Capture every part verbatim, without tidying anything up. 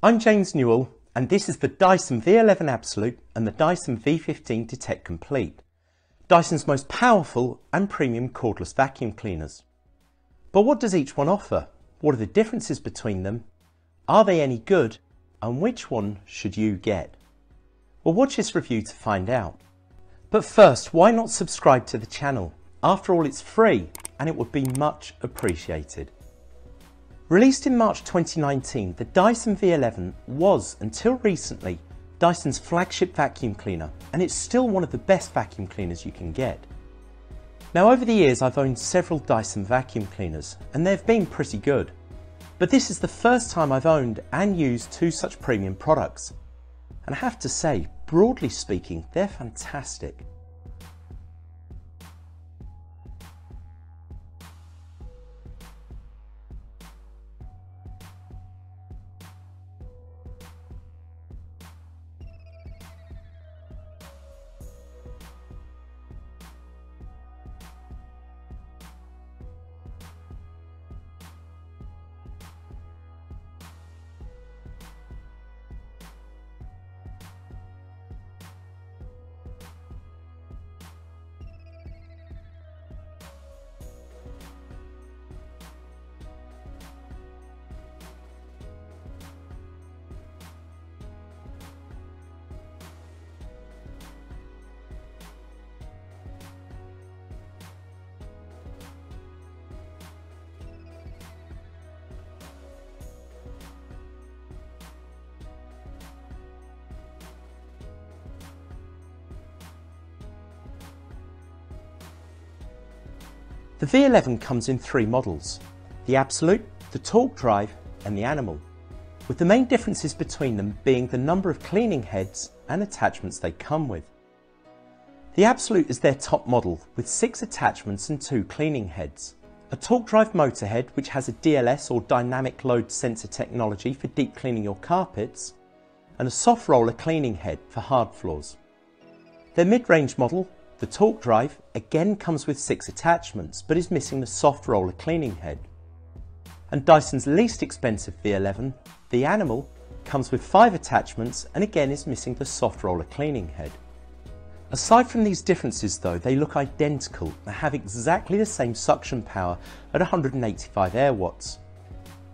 I'm James Newell, and this is the Dyson V eleven Absolute and the Dyson V fifteen Detect Complete, Dyson's most powerful and premium cordless vacuum cleaners. But what does each one offer? What are the differences between them? Are they any good? And which one should you get? Well, watch this review to find out. But first, why not subscribe to the channel? After all, it's free and it would be much appreciated. Released in March twenty nineteen, the Dyson V eleven was, until recently, Dyson's flagship vacuum cleaner, and it's still one of the best vacuum cleaners you can get. Now, over the years I've owned several Dyson vacuum cleaners, and they've been pretty good. But this is the first time I've owned and used two such premium products. And I have to say, broadly speaking, they're fantastic. The V eleven comes in three models, the Absolute, the Torque Drive and the Animal, with the main differences between them being the number of cleaning heads and attachments they come with. The Absolute is their top model with six attachments and two cleaning heads, a Torque Drive motor head which has a D L S or Dynamic Load Sensor technology for deep cleaning your carpets, and a soft roller cleaning head for hard floors. Their mid-range model, the Torque Drive, again comes with six attachments but is missing the soft roller cleaning head. And Dyson's least expensive V eleven, the Animal, comes with five attachments and again is missing the soft roller cleaning head. Aside from these differences though, they look identical and have exactly the same suction power at one hundred eighty-five air watts.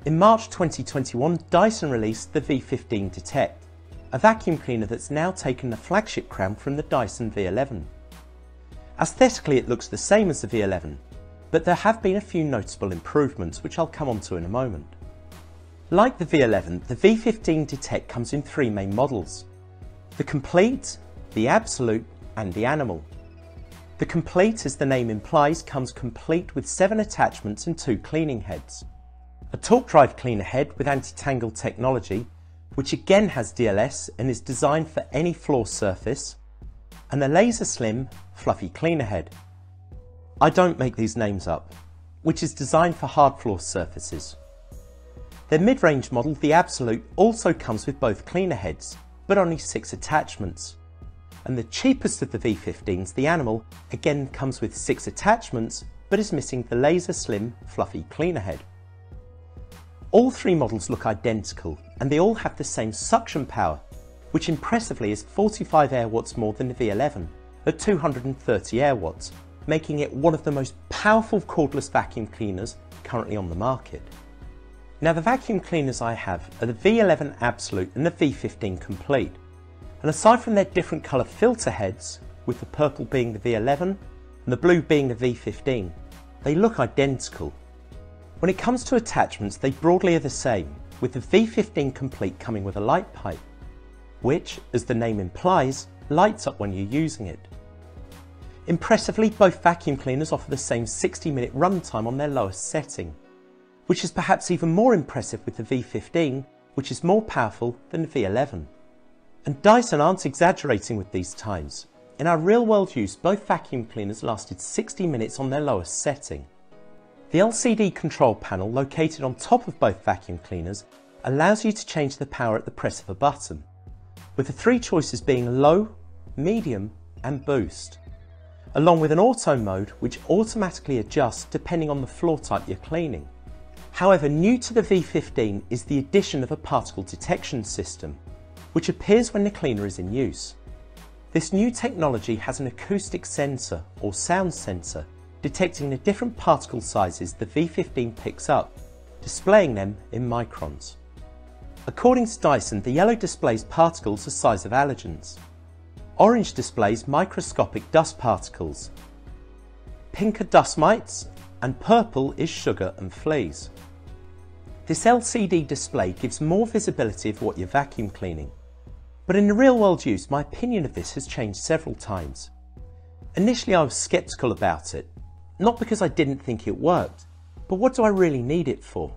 In March twenty twenty-one, Dyson released the V fifteen Detect, a vacuum cleaner that's now taken the flagship crown from the Dyson V eleven. Aesthetically, it looks the same as the V eleven, but there have been a few noticeable improvements which I'll come on to in a moment. Like the V eleven, the V fifteen Detect comes in three main models, the Complete, the Absolute and the Animal. The Complete, as the name implies, comes complete with seven attachments and two cleaning heads, a Torque Drive cleaner head with anti-tangle technology, which again has D L S and is designed for any floor surface, and a Laser Slim Fluffy Cleaner Head. I don't make these names up, which is designed for hard floor surfaces. Their mid-range model, the Absolute, also comes with both cleaner heads, but only six attachments. And the cheapest of the V fifteens, the Animal, again comes with six attachments, but is missing the Laser Slim Fluffy Cleaner Head. All three models look identical, and they all have the same suction power, which impressively is forty-five air watts more than the V eleven, at two hundred thirty air watts, making it one of the most powerful cordless vacuum cleaners currently on the market. Now, the vacuum cleaners I have are the V eleven Absolute and the V fifteen Complete, and aside from their different colour filter heads, with the purple being the V eleven and the blue being the V fifteen, they look identical. When it comes to attachments, they broadly are the same, with the V fifteen Complete coming with a light pipe, which, as the name implies, lights up when you're using it. Impressively, both vacuum cleaners offer the same sixty minute runtime on their lowest setting, which is perhaps even more impressive with the V fifteen, which is more powerful than the V eleven. And Dyson aren't exaggerating with these times. In our real-world use, both vacuum cleaners lasted sixty minutes on their lowest setting. The L C D control panel located on top of both vacuum cleaners allows you to change the power at the press of a button, with the three choices being low, medium and boost, along with an auto mode which automatically adjusts depending on the floor type you're cleaning. However, new to the V fifteen is the addition of a particle detection system, which appears when the cleaner is in use. This new technology has an acoustic sensor or sound sensor detecting the different particle sizes the V fifteen picks up, displaying them in microns. According to Dyson, the yellow displays particles the size of allergens. Orange displays microscopic dust particles. Pink are dust mites, and purple is sugar and fleas. This L C D display gives more visibility of what you're vacuum cleaning. But in the real world use, my opinion of this has changed several times. Initially I was skeptical about it, not because I didn't think it worked, but what do I really need it for?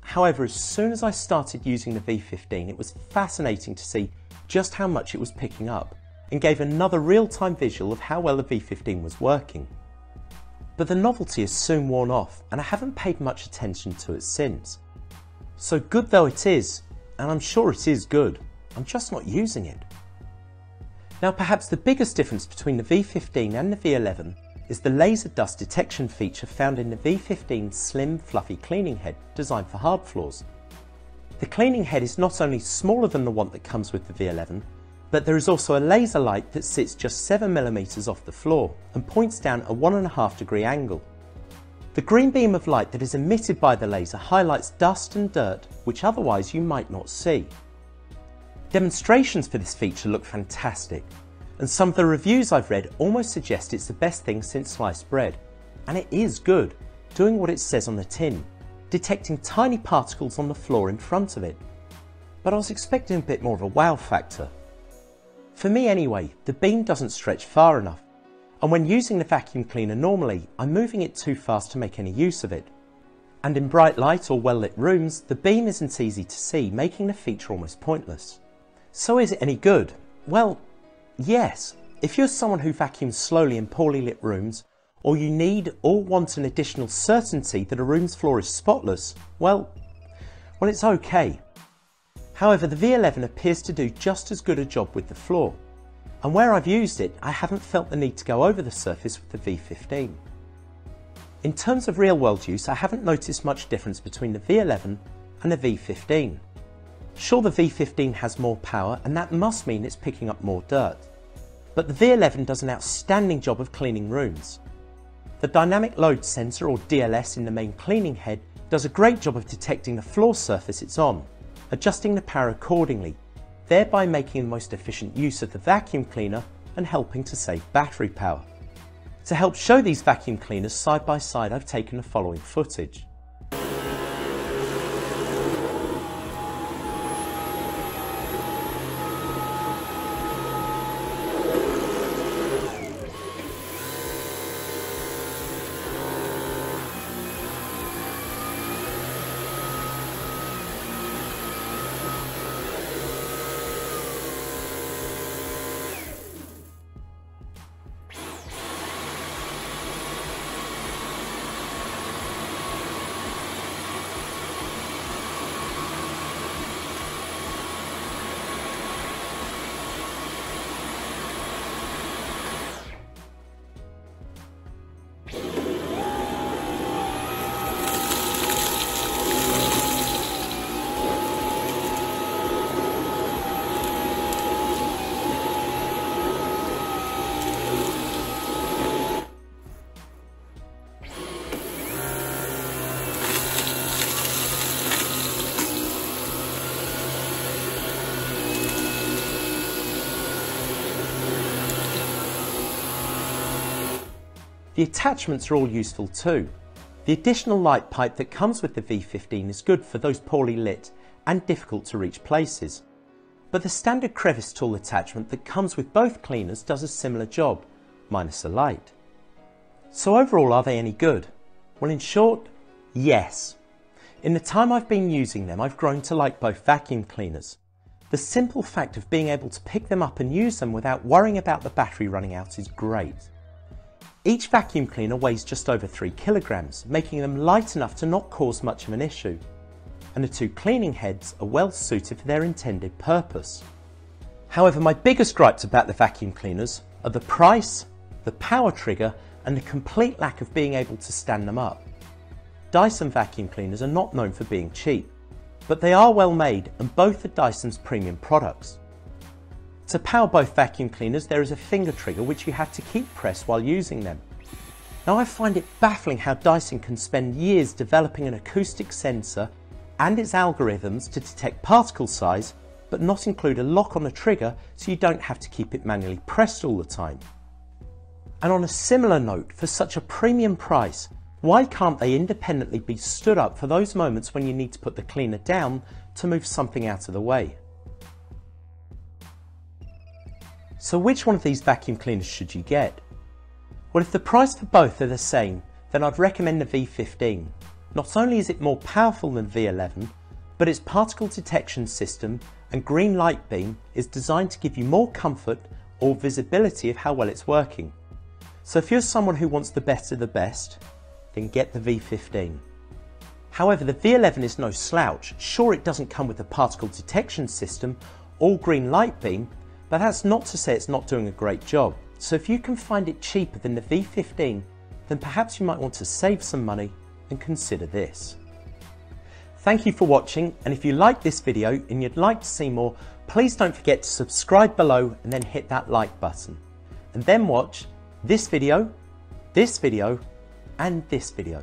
However, as soon as I started using the V fifteen, it was fascinating to see just how much it was picking up and gave another real-time visual of how well the V fifteen was working. But the novelty is soon worn off and I haven't paid much attention to it since. So good though it is, and I'm sure it is good, I'm just not using it. Now perhaps the biggest difference between the V fifteen and the V eleven is the laser dust detection feature found in the V fifteen Slim Fluffy Cleaning Head designed for hard floors. The cleaning head is not only smaller than the one that comes with the V eleven, but there is also a laser light that sits just seven millimeters off the floor and points down a one point five degree angle. The green beam of light that is emitted by the laser highlights dust and dirt which otherwise you might not see. Demonstrations for this feature look fantastic, and some of the reviews I've read almost suggest it's the best thing since sliced bread. And it is good, doing what it says on the tin, detecting tiny particles on the floor in front of it. But I was expecting a bit more of a wow factor. For me anyway, the beam doesn't stretch far enough, and when using the vacuum cleaner normally, I'm moving it too fast to make any use of it. And in bright light or well-lit rooms, the beam isn't easy to see, making the feature almost pointless. So is it any good? Well, yes. If you're someone who vacuums slowly in poorly lit rooms, or you need or want an additional certainty that a room's floor is spotless, well, well it's okay. However, the V eleven appears to do just as good a job with the floor, and where I've used it, I haven't felt the need to go over the surface with the V fifteen. In terms of real-world use, I haven't noticed much difference between the V eleven and the V fifteen. Sure, the V fifteen has more power, and that must mean it's picking up more dirt, but the V eleven does an outstanding job of cleaning rooms. The Dynamic Load Sensor, or D L S, in the main cleaning head does a great job of detecting the floor surface it's on, adjusting the power accordingly, thereby making the most efficient use of the vacuum cleaner and helping to save battery power. To help show these vacuum cleaners side by side, I've taken the following footage. The attachments are all useful too. The additional light pipe that comes with the V fifteen is good for those poorly lit and difficult to reach places. But the standard crevice tool attachment that comes with both cleaners does a similar job, minus the light. So overall, are they any good? Well, in short, yes. In the time I've been using them, I've grown to like both vacuum cleaners. The simple fact of being able to pick them up and use them without worrying about the battery running out is great. Each vacuum cleaner weighs just over three kilograms, making them light enough to not cause much of an issue, and the two cleaning heads are well suited for their intended purpose. However, my biggest gripes about the vacuum cleaners are the price, the power trigger, and the complete lack of being able to stand them up. Dyson vacuum cleaners are not known for being cheap, but they are well made and both are Dyson's premium products. To power both vacuum cleaners, there is a finger trigger which you have to keep pressed while using them. Now I find it baffling how Dyson can spend years developing an acoustic sensor and its algorithms to detect particle size, but not include a lock on the trigger so you don't have to keep it manually pressed all the time. And on a similar note, for such a premium price, why can't they independently be stood up for those moments when you need to put the cleaner down to move something out of the way? So which one of these vacuum cleaners should you get? Well, if the price for both are the same, then I'd recommend the V fifteen. Not only is it more powerful than V eleven, but its particle detection system and green light beam is designed to give you more comfort or visibility of how well it's working. So if you're someone who wants the best of the best, then get the V fifteen. However, the V eleven is no slouch. Sure, it doesn't come with the particle detection system or green light beam, but that's not to say it's not doing a great job. So if you can find it cheaper than the V fifteen, then perhaps you might want to save some money and consider this. Thank you for watching, and if you liked this video and you'd like to see more, please don't forget to subscribe below and then hit that like button. And then watch this video, this video, and this video.